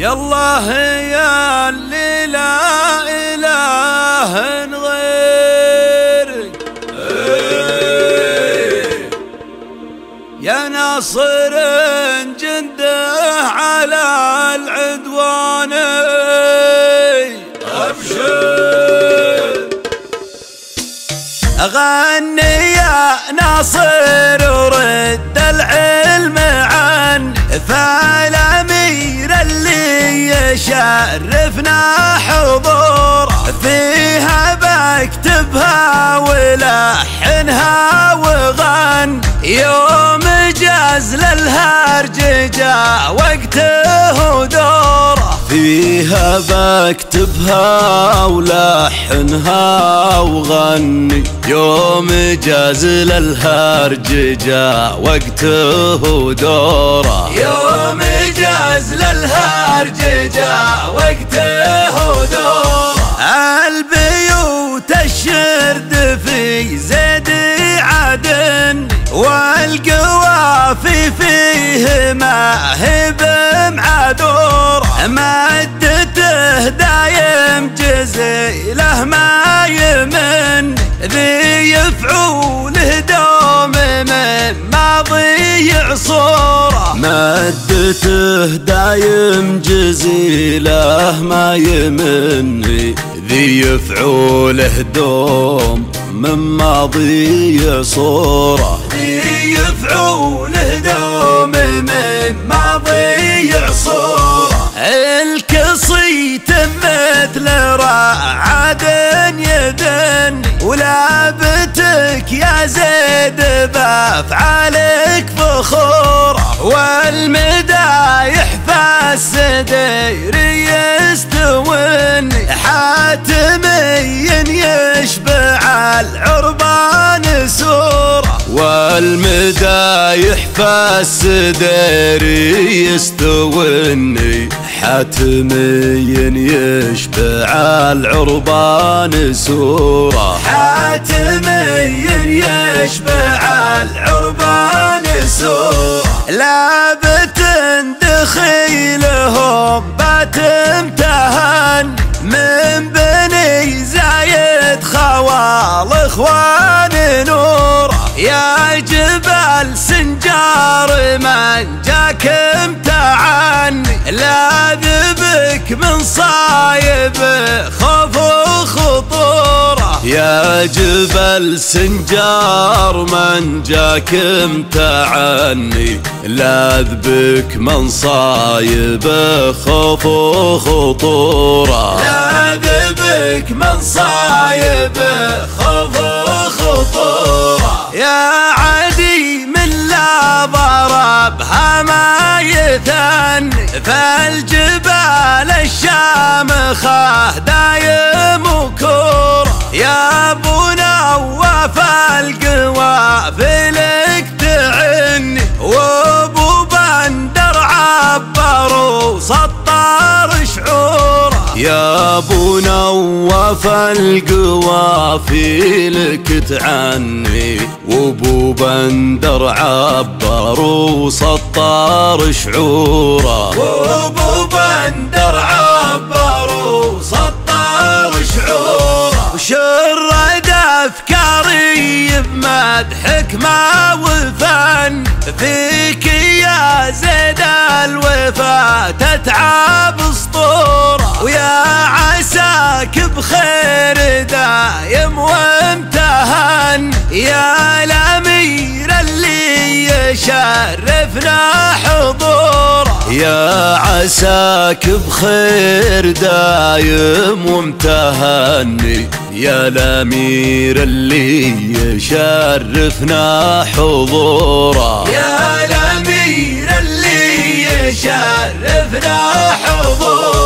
يالله يا اللي لا إله غيرك يا ناصر جنده على العدوان أبشر أغني يا ناصر ورد العلم عن فالأمير اللي يشرفنا حضور فيها بكتبها ولحنها وغن يوم جاز للهرجة وقته دور فيها بكتبها ولحنها وغني يوم جاز للهرجة وقته دوره يوم جاز للهرجة وقته دوره البيوت الشرد في زيد عدن والقوافي فيه ما هي بمعذور مدته دايم جزيله ما يمن ذي يفعوله دوم من ماضي يعصوره مدته دايم جزيله ما يمن ذي يفعوله دوم من ماضي يعصوره ذي يفعوله دوم من ماضي يعصوره القصيت مثل رعد يدن ولابتك يا زيد بافعالك فخور والمدايح فالسديري يستون حاتمي يشبع العربان سور والمدايح فالسديري يستوني حاتمي يشبع العربان سورة حاتمي يشبع العربان سورة لا بتندخيلهم بتمتهن من بني زايد خوال اخوان نور يا جبل سنجار من جاك امتعن لا ذبك من صايب خوف وخطوره يا جبل سنجار من جاك امتعني لا ذبك من صايب خوف وخطوره لا ذبك من صايب خوف وخطوره يا عدي من لا ضربها ما يثن فالجبال الشامخة دايم وكور يا ابو نواف القوافي لك تعن وابو بندر عبر وسطر شعور يا ابو نواف القوافي لك تعني وابو بندر عبر وسطر شعوره وابو بندر عبر وسطر شعوره وشرد افكاري بمدحك ما وفن فيك يا زيد الوفا تتعب اسطوره ويا عساك بخير دايم وامتهن يا الامير اللي يشرفنا حضوره يا عساك بخير دايم وامتهن يا الامير اللي يشرفنا حضوره يا الامير اللي يشرفنا حضوره.